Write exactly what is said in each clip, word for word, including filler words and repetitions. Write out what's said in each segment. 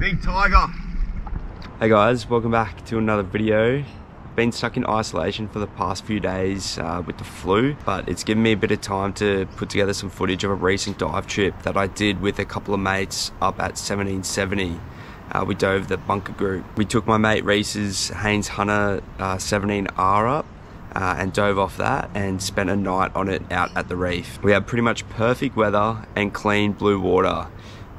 Big tiger. Hey guys, welcome back to another video. Been stuck in isolation for the past few days uh, with the flu, but it's given me a bit of time to put together some footage of a recent dive trip that I did with a couple of mates up at seventeen seventy. Uh, we dove the Bunker Group. We took my mate Rees's Haynes Hunter uh, seventeen R up uh, and dove off that and spent a night on it out at the reef. We had pretty much perfect weather and clean blue water.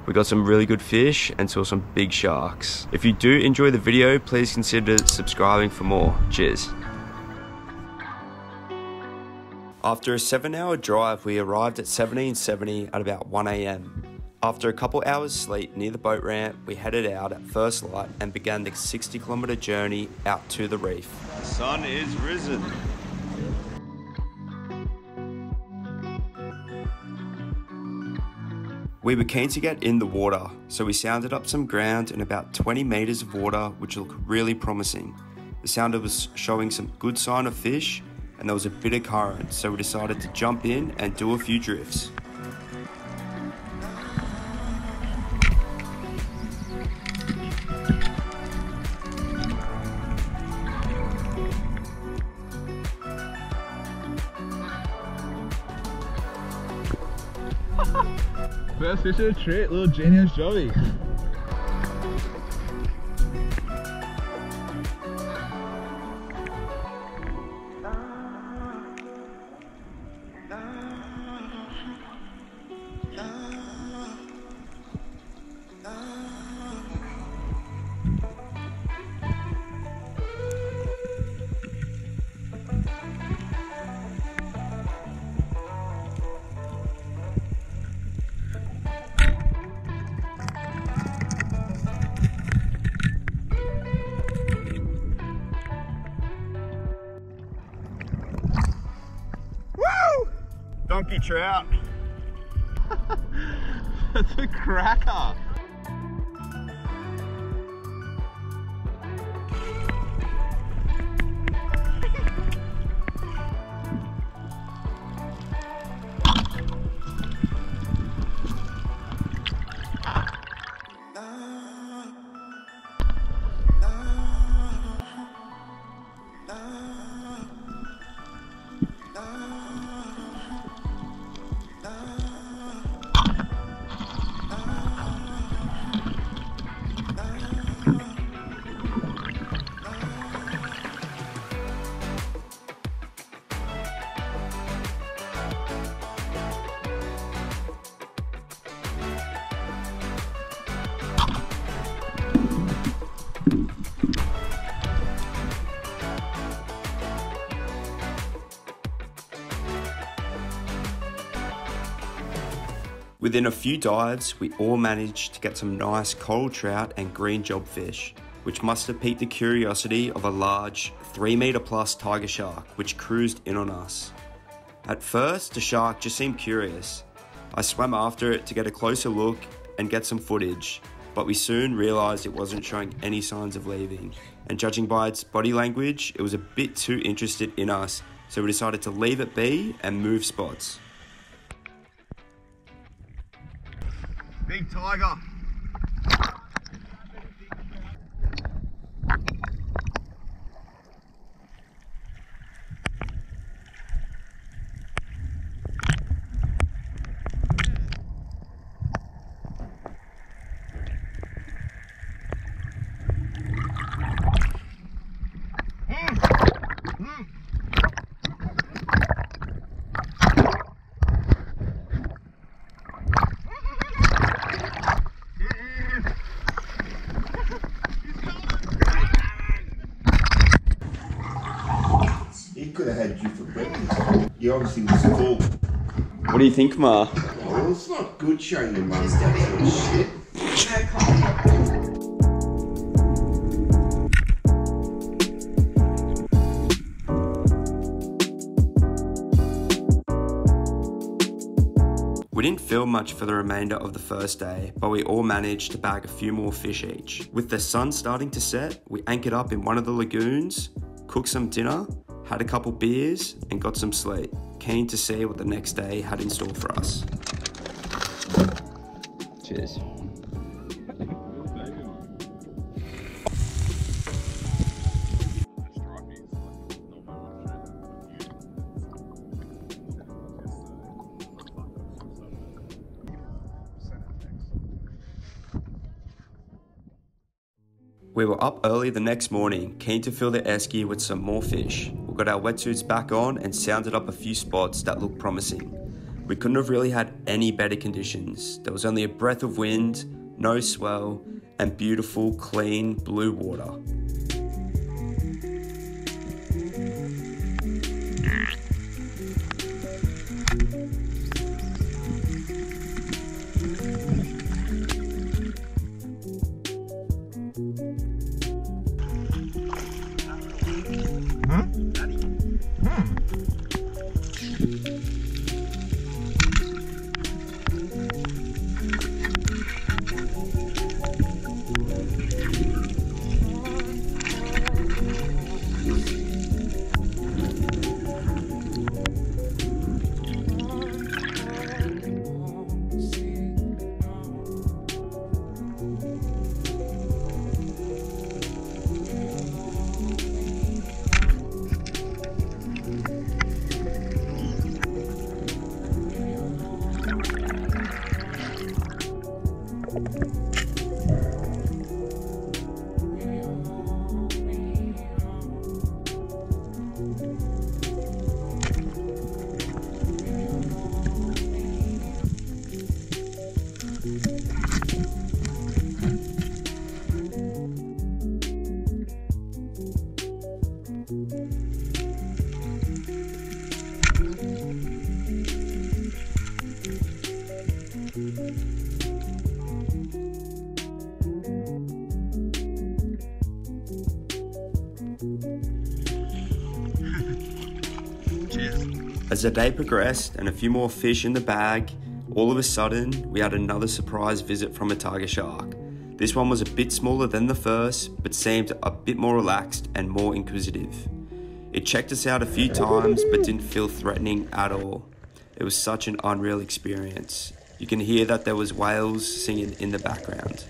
We got some really good fish and saw some big sharks. If you do enjoy the video, please consider subscribing for more. Cheers. After a seven hour drive, we arrived at seventeen seventy at about one A M After a couple hours sleep near the boat ramp, we headed out at first light and began the sixty kilometer journey out to the reef. The sun is risen. We were keen to get in the water, so we sounded up some ground in about twenty meters of water, which looked really promising. The sounder was showing some good sign of fish, and there was a bit of current, so we decided to jump in and do a few drifts. First fish of the trip, little genius jobby. Donkey trout. That's a cracker. Within a few dives, we all managed to get some nice coral trout and green jobfish, which must have piqued the curiosity of a large three meter plus tiger shark, which cruised in on us. At first, the shark just seemed curious. I swam after it to get a closer look and get some footage, but we soon realized it wasn't showing any signs of leaving, and judging by its body language, it was a bit too interested in us, so we decided to leave it be and move spots. Big tiger. You obviously was full. What do you think, Ma? Well, it's not good showing your mum that sort of shit. We didn't film much for the remainder of the first day, but we all managed to bag a few more fish each. With the sun starting to set, we anchored up in one of the lagoons, cooked some dinner, had a couple beers and got some sleep. Keen to see what the next day had in store for us. Cheers. We were up early the next morning, keen to fill the esky with some more fish. We got our wetsuits back on and sounded up a few spots that looked promising. We couldn't have really had any better conditions. There was only a breath of wind, no swell, and beautiful, clean blue water. As the day progressed and a few more fish in the bag, all of a sudden we had another surprise visit from a tiger shark. This one was a bit smaller than the first, but seemed a bit more relaxed and more inquisitive. It checked us out a few times, but didn't feel threatening at all. It was such an unreal experience. You can hear that there was whales singing in the background.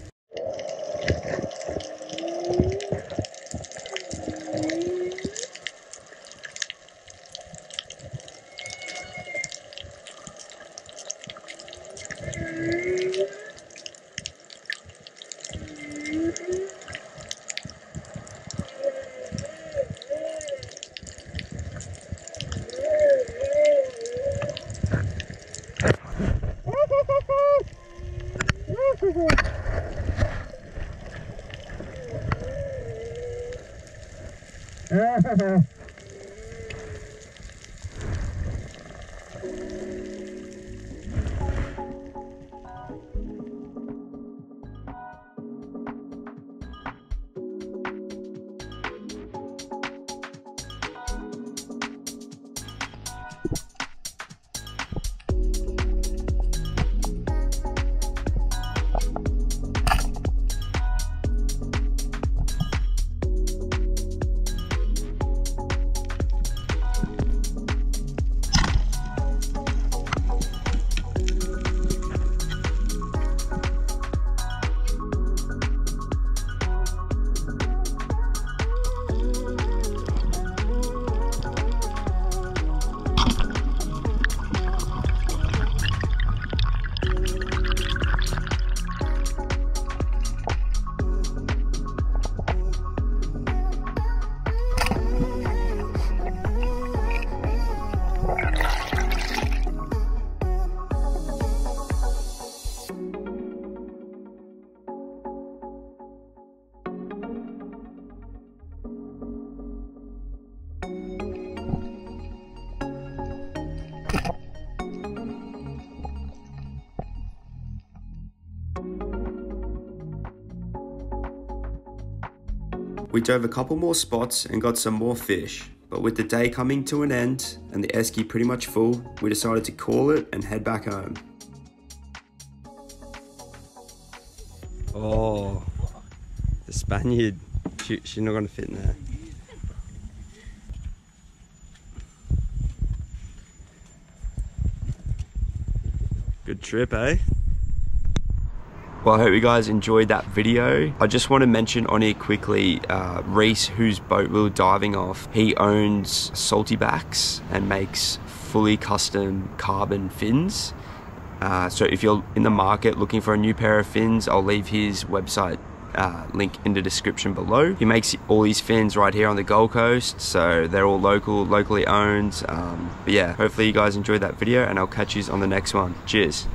We dove a couple more spots and got some more fish, but with the day coming to an end and the esky pretty much full, we decided to call it and head back home. Oh, the Spaniard, she, she's not going to fit in there. Good trip, eh? Well, I hope you guys enjoyed that video. I just want to mention on here quickly, uh, Rees, whose boat we were diving off, he owns saltybacks and makes fully custom carbon fins. Uh, so if you're in the market looking for a new pair of fins, I'll leave his website uh, link in the description below. He makes all his fins right here on the Gold Coast, so they're all local, locally owned. Um, but yeah, hopefully you guys enjoyed that video, and I'll catch you on the next one. Cheers.